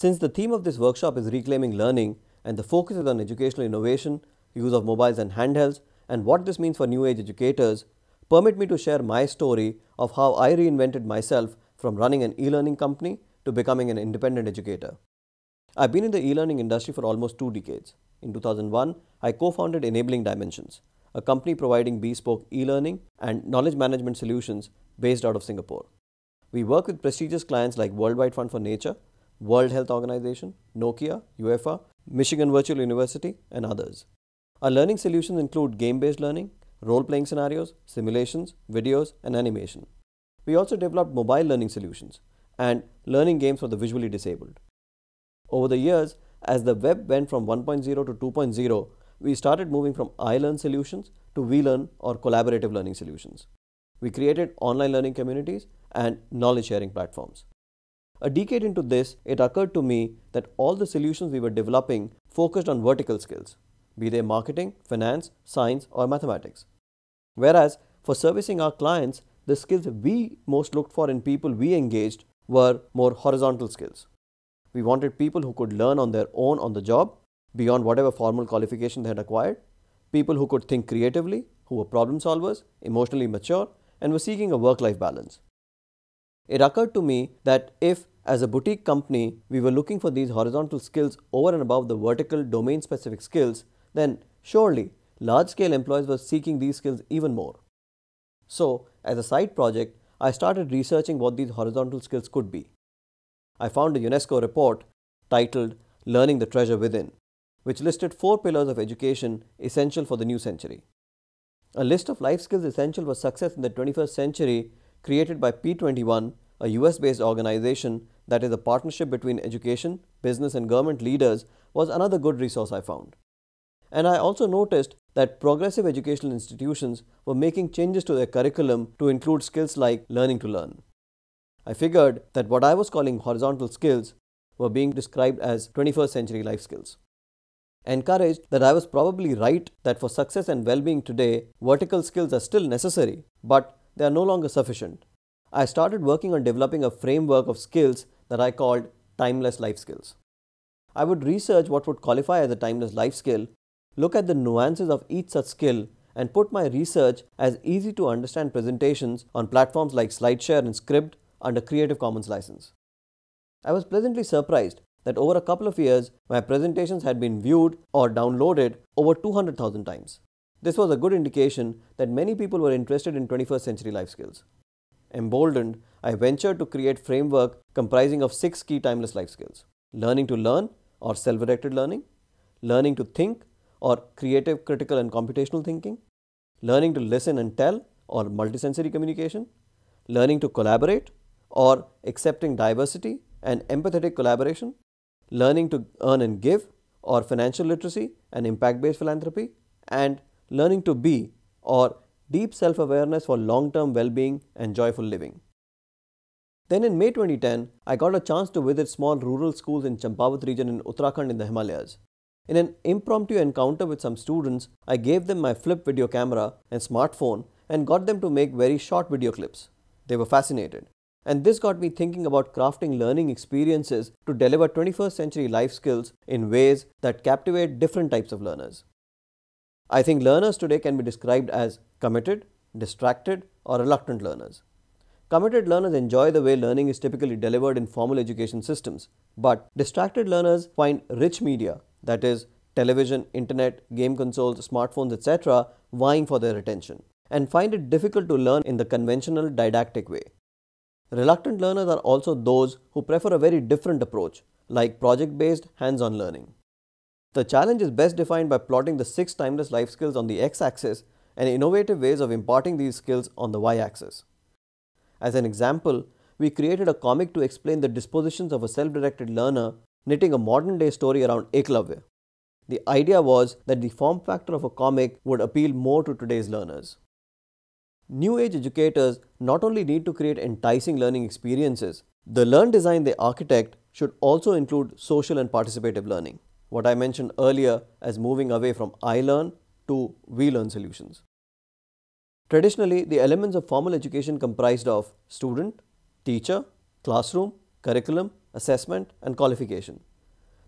Since the theme of this workshop is Reclaiming Learning and the focus is on educational innovation, use of mobiles and handhelds, and what this means for new age educators, permit me to share my story of how I reinvented myself from running an e-learning company to becoming an independent educator. I've been in the e-learning industry for almost 2 decades. In 2001, I co-founded Enabling Dimensions, a company providing bespoke e-learning and knowledge management solutions based out of Singapore. We work with prestigious clients like Worldwide Fund for Nature, World Health Organization, Nokia, UFA, Michigan Virtual University, and others. Our learning solutions include game-based learning, role-playing scenarios, simulations, videos, and animation. We also developed mobile learning solutions and learning games for the visually disabled. Over the years, as the web went from 1.0 to 2.0, we started moving from iLearn solutions to WeLearn or collaborative learning solutions. We created online learning communities and knowledge-sharing platforms. A decade into this, it occurred to me that all the solutions we were developing focused on vertical skills, be they marketing, finance, science, or mathematics. Whereas, for servicing our clients, the skills we most looked for in people we engaged were more horizontal skills. We wanted people who could learn on their own on the job, beyond whatever formal qualification they had acquired, people who could think creatively, who were problem solvers, emotionally mature, and were seeking a work-life balance. It occurred to me that if, as a boutique company, we were looking for these horizontal skills over and above the vertical domain-specific skills, then surely large-scale employees were seeking these skills even more. So, as a side project, I started researching what these horizontal skills could be. I found a UNESCO report titled Learning the Treasure Within, which listed 4 pillars of education essential for the new century. A list of life skills essential for success in the 21st century created by P21, a US-based organization that is a partnership between education, business and government leaders, was another good resource I found. And I also noticed that progressive educational institutions were making changes to their curriculum to include skills like learning to learn. I figured that what I was calling horizontal skills were being described as 21st century life skills. Encouraged that I was probably right that for success and well-being today, vertical skills are still necessary, but they are no longer sufficient. I started working on developing a framework of skills that I called Timeless Lifeskills. I would research what would qualify as a timeless life skill, look at the nuances of each such skill, and put my research as easy-to-understand presentations on platforms like Slideshare and Scribd under Creative Commons license. I was pleasantly surprised that over a couple of years, my presentations had been viewed or downloaded over 200,000 times. This was a good indication that many people were interested in 21st century life skills. Emboldened, I ventured to create a framework comprising of 6 key timeless life skills: learning to learn or self-directed learning, learning to think or creative, critical and computational thinking, learning to listen and tell or multisensory communication, learning to collaborate or accepting diversity and empathetic collaboration, learning to earn and give or financial literacy and impact-based philanthropy, and learning to be or deep self-awareness for long-term well-being and joyful living. Then in May 2010, I got a chance to visit small rural schools in Champawat region in Uttarakhand in the Himalayas. In an impromptu encounter with some students, I gave them my flip video camera and smartphone and got them to make very short video clips. They were fascinated. And this got me thinking about crafting learning experiences to deliver 21st century life skills in ways that captivate different types of learners. I think learners today can be described as committed, distracted, or reluctant learners. Committed learners enjoy the way learning is typically delivered in formal education systems, but distracted learners find rich media, that is, television, internet, game consoles, smartphones, etc., vying for their attention, and find it difficult to learn in the conventional didactic way. Reluctant learners are also those who prefer a very different approach, like project-based, hands-on learning. The challenge is best defined by plotting the 6 timeless life skills on the x-axis and innovative ways of imparting these skills on the y-axis. As an example, we created a comic to explain the dispositions of a self-directed learner, knitting a modern-day story around Eklavya. The idea was that the form factor of a comic would appeal more to today's learners. New age educators not only need to create enticing learning experiences, the learn design they architect should also include social and participative learning, what I mentioned earlier as moving away from iLearn to WeLearn solutions. Traditionally, the elements of formal education comprised of student, teacher, classroom, curriculum, assessment and qualification.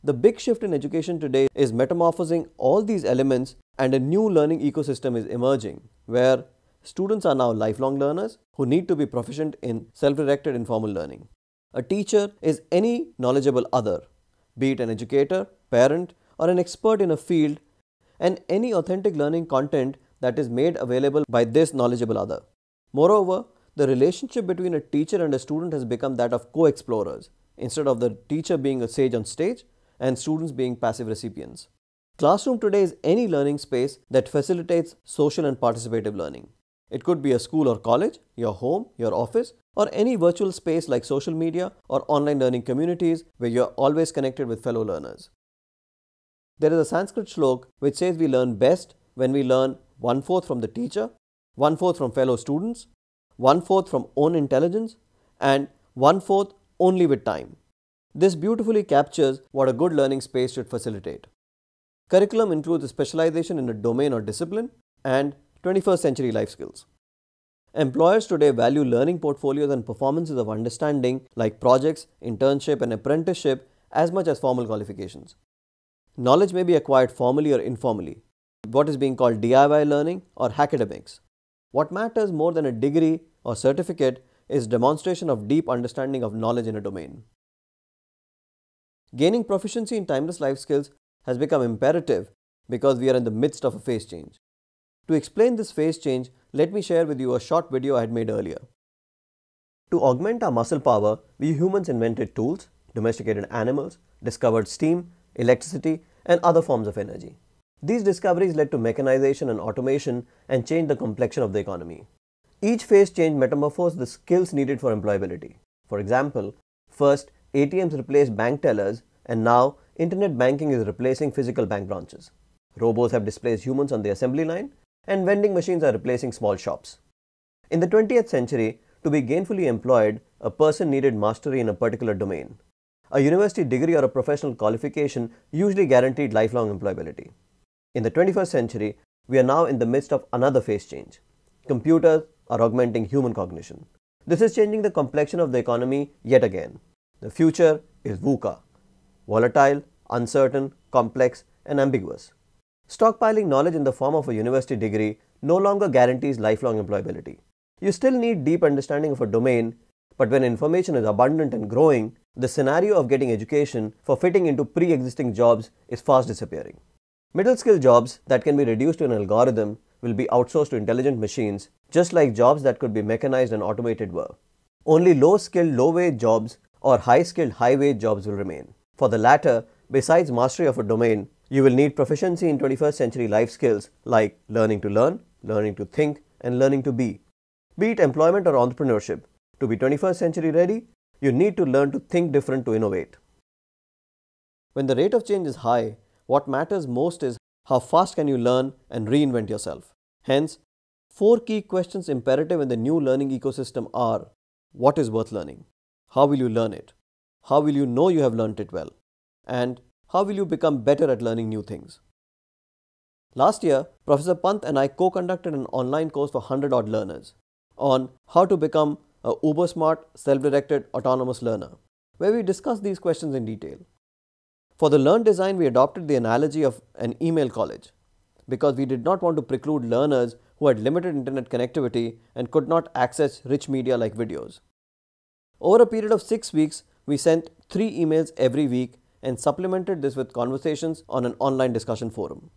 The big shift in education today is metamorphosing all these elements, and a new learning ecosystem is emerging where students are now lifelong learners who need to be proficient in self-directed informal learning. A teacher is any knowledgeable other, be it an educator, parent, or an expert in a field, and any authentic learning content that is made available by this knowledgeable other. Moreover, the relationship between a teacher and a student has become that of co-explorers, instead of the teacher being a sage on stage and students being passive recipients. Classroom today is any learning space that facilitates social and participative learning. It could be a school or college, your home, your office, or any virtual space like social media or online learning communities where you are always connected with fellow learners. There is a Sanskrit shlok which says we learn best when we learn 1/4 from the teacher, 1/4 from fellow students, 1/4 from own intelligence, and 1/4 only with time. This beautifully captures what a good learning space should facilitate. Curriculum includes a specialization in a domain or discipline and 21st century life skills. Employers today value learning portfolios and performances of understanding like projects, internship, and apprenticeship as much as formal qualifications. Knowledge may be acquired formally or informally, what is being called DIY learning or hackademics. What matters more than a degree or certificate is demonstration of deep understanding of knowledge in a domain. Gaining proficiency in timeless life skills has become imperative because we are in the midst of a phase change. To explain this phase change, let me share with you a short video I had made earlier. To augment our muscle power, we humans invented tools, domesticated animals, discovered steam, electricity, and other forms of energy. These discoveries led to mechanization and automation and changed the complexion of the economy. Each phase change metamorphosed the skills needed for employability. For example, first ATMs replaced bank tellers, and now internet banking is replacing physical bank branches. Robots have displaced humans on the assembly line, and vending machines are replacing small shops. In the 20th century, to be gainfully employed, a person needed mastery in a particular domain. A university degree or a professional qualification usually guaranteed lifelong employability. In the 21st century, we are now in the midst of another phase change. Computers are augmenting human cognition. This is changing the complexion of the economy yet again. The future is VUCA: volatile, uncertain, complex, and ambiguous. Stockpiling knowledge in the form of a university degree no longer guarantees lifelong employability. You still need deep understanding of a domain, but when information is abundant and growing, the scenario of getting education for fitting into pre-existing jobs is fast disappearing. Middle skill jobs that can be reduced to an algorithm will be outsourced to intelligent machines, just like jobs that could be mechanized and automated were. Only low-skilled, low-wage jobs or high-skilled, high-wage jobs will remain. For the latter, besides mastery of a domain, you will need proficiency in 21st century life skills like learning to learn, learning to think, and learning to be. Be it employment or entrepreneurship, to be 21st century ready, you need to learn to think different to innovate. When the rate of change is high, what matters most is how fast can you learn and reinvent yourself. Hence, four key questions imperative in the new learning ecosystem are: what is worth learning? How will you learn it? How will you know you have learnt it well? And how will you become better at learning new things? Last year, Professor Pant and I co-conducted an online course for 100-odd learners on how to become a uber-smart, self-directed, autonomous learner, where we discussed these questions in detail. For the learn design, we adopted the analogy of an email college because we did not want to preclude learners who had limited internet connectivity and could not access rich media like videos. Over a period of 6 weeks, we sent 3 emails every week and supplemented this with conversations on an online discussion forum.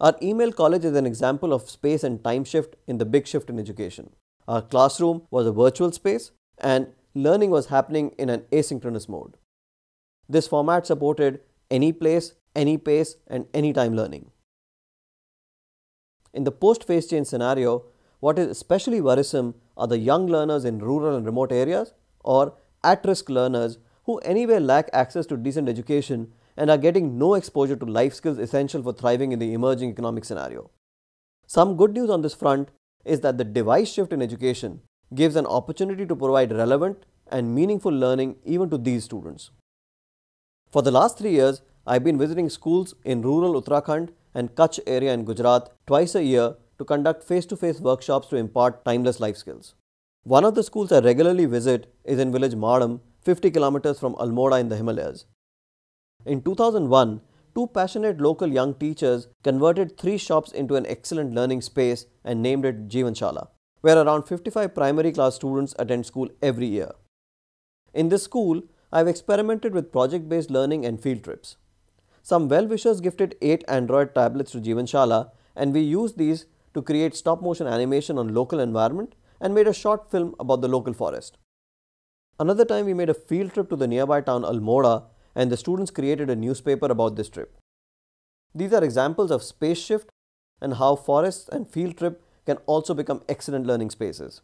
Our email college is an example of space and time shift in the big shift in education. Our classroom was a virtual space and learning was happening in an asynchronous mode. This format supported any place, any pace, and anytime learning. In the post-phase change scenario, what is especially worrisome are the young learners in rural and remote areas or at-risk learners who anyway lack access to decent education and are getting no exposure to life skills essential for thriving in the emerging economic scenario. Some good news on this front is that the device shift in education gives an opportunity to provide relevant and meaningful learning even to these students. For the last 3 years, I've been visiting schools in rural Uttarakhand and Kutch area in Gujarat twice a year to conduct face-to-face workshops to impart timeless life skills. One of the schools I regularly visit is in village Maram, 50 kilometers from Almora in the Himalayas. In 2001, two passionate local young teachers converted three shops into an excellent learning space and named it Jeevanshala, where around 55 primary class students attend school every year. In this school, I have experimented with project-based learning and field trips. Some well-wishers gifted 8 Android tablets to Jeevanshala, and we used these to create stop-motion animation on local environment and made a short film about the local forest. Another time we made a field trip to the nearby town Almora, and the students created a newspaper about this trip. These are examples of space shift and how forests and field trip can also become excellent learning spaces.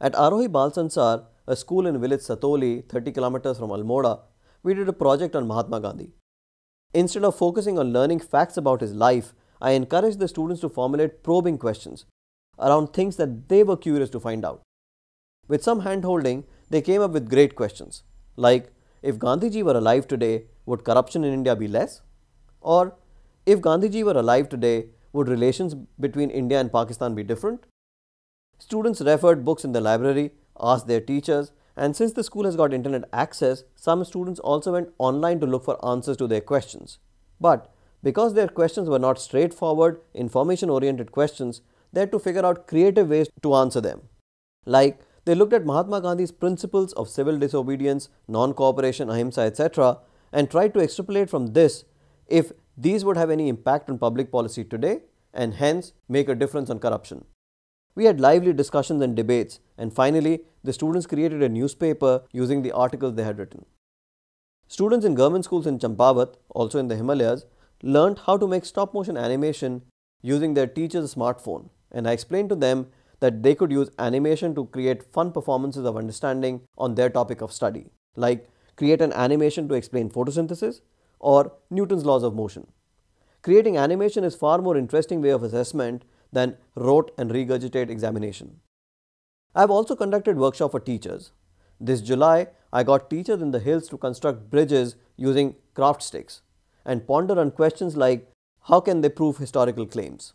At Arohi Bal Sansar, a school in village Satoli, 30 kilometers from Almora, we did a project on Mahatma Gandhi. Instead of focusing on learning facts about his life, I encouraged the students to formulate probing questions around things that they were curious to find out. With some hand-holding, they came up with great questions like, if Gandhiji were alive today, would corruption in India be less? Or, if Gandhiji were alive today, would relations between India and Pakistan be different? Students referred books in the library, asked their teachers, and since the school has got internet access, some students also went online to look for answers to their questions. But because their questions were not straightforward, information-oriented questions, they had to figure out creative ways to answer them. Like, they looked at Mahatma Gandhi's principles of civil disobedience, non-cooperation, ahimsa, etc., and tried to extrapolate from this if these would have any impact on public policy today and hence make a difference on corruption. We had lively discussions and debates, and finally, the students created a newspaper using the articles they had written. Students in government schools in Champawat, also in the Himalayas, learned how to make stop-motion animation using their teacher's smartphone, and I explained to them that they could use animation to create fun performances of understanding on their topic of study, like create an animation to explain photosynthesis or Newton's laws of motion. Creating animation is far more interesting way of assessment than rote and regurgitate examination. I have also conducted workshops for teachers. This July, I got teachers in the hills to construct bridges using craft sticks and ponder on questions like how can they prove historical claims.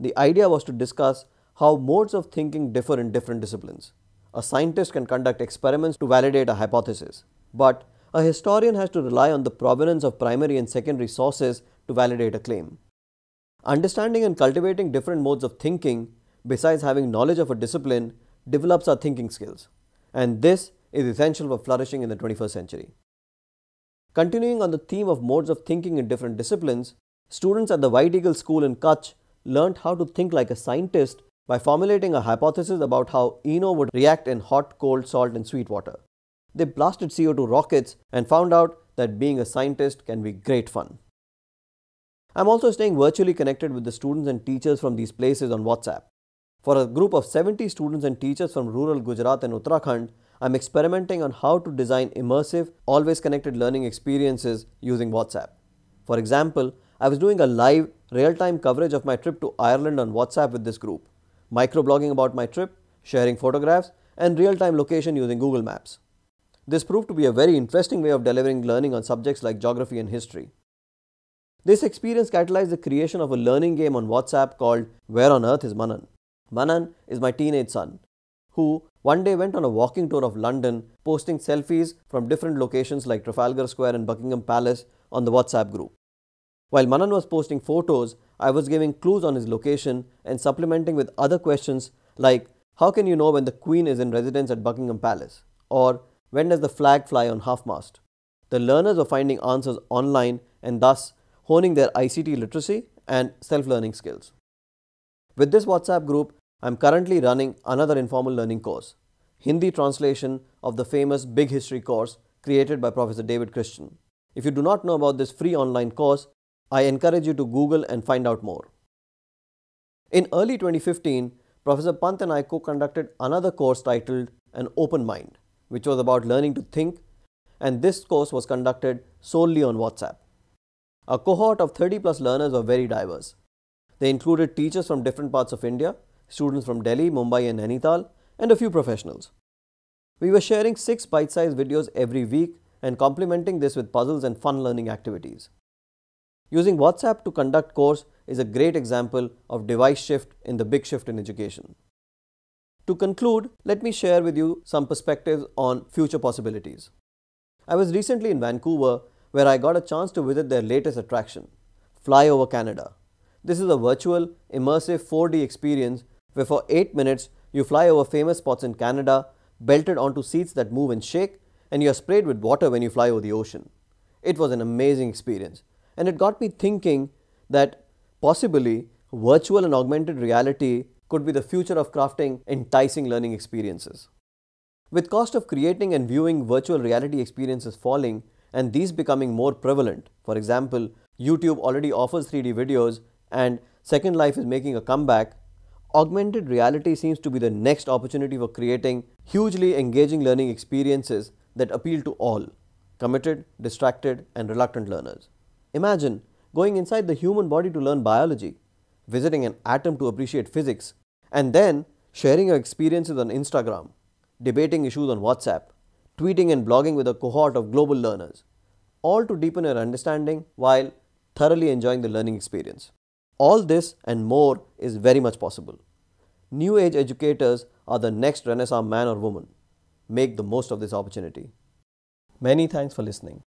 The idea was to discuss how modes of thinking differ in different disciplines. A scientist can conduct experiments to validate a hypothesis, but a historian has to rely on the provenance of primary and secondary sources to validate a claim. Understanding and cultivating different modes of thinking, besides having knowledge of a discipline, develops our thinking skills, and this is essential for flourishing in the 21st century. Continuing on the theme of modes of thinking in different disciplines, students at the White Eagle School in Kutch learned how to think like a scientist by formulating a hypothesis about how Eno would react in hot, cold, salt and sweet water. They blasted CO2 rockets and found out that being a scientist can be great fun. I'm also staying virtually connected with the students and teachers from these places on WhatsApp. For a group of 70 students and teachers from rural Gujarat and Uttarakhand, I'm experimenting on how to design immersive, always connected learning experiences using WhatsApp. For example, I was doing a live, real-time coverage of my trip to Ireland on WhatsApp with this group, microblogging about my trip, sharing photographs, and real-time location using Google Maps. This proved to be a very interesting way of delivering learning on subjects like geography and history. This experience catalyzed the creation of a learning game on WhatsApp called Where on Earth is Manan? Manan is my teenage son, who one day went on a walking tour of London, posting selfies from different locations like Trafalgar Square and Buckingham Palace on the WhatsApp group. While Manan was posting photos, I was giving clues on his location and supplementing with other questions like, how can you know when the Queen is in residence at Buckingham Palace? Or, when does the flag fly on half-mast? The learners were finding answers online and thus honing their ICT literacy and self-learning skills. With this WhatsApp group, I'm currently running another informal learning course, Hindi translation of the famous Big History course created by Professor David Christian. If you do not know about this free online course, I encourage you to Google and find out more. In early 2015, Professor Pant and I co-conducted another course titled An Open Mind, which was about learning to think, and this course was conducted solely on WhatsApp. A cohort of 30 plus learners were very diverse. They included teachers from different parts of India, students from Delhi, Mumbai and Nainital, and a few professionals. We were sharing 6 bite-sized videos every week and complementing this with puzzles and fun learning activities. Using WhatsApp to conduct course is a great example of device shift in the big shift in education. To conclude, let me share with you some perspectives on future possibilities. I was recently in Vancouver, where I got a chance to visit their latest attraction, Flyover Canada. This is a virtual, immersive 4D experience where for 8 minutes you fly over famous spots in Canada, belted onto seats that move and shake, and you are sprayed with water when you fly over the ocean. It was an amazing experience, and it got me thinking that possibly virtual and augmented reality could be the future of crafting enticing learning experiences. With cost of creating and viewing virtual reality experiences falling and these becoming more prevalent, for example, YouTube already offers 3D videos and Second Life is making a comeback, augmented reality seems to be the next opportunity for creating hugely engaging learning experiences that appeal to all, committed, distracted, and reluctant learners. Imagine going inside the human body to learn biology, visiting an atom to appreciate physics, and then sharing your experiences on Instagram, debating issues on WhatsApp, tweeting and blogging with a cohort of global learners, all to deepen your understanding while thoroughly enjoying the learning experience. All this and more is very much possible. New age educators are the next Renaissance man or woman. Make the most of this opportunity. Many thanks for listening.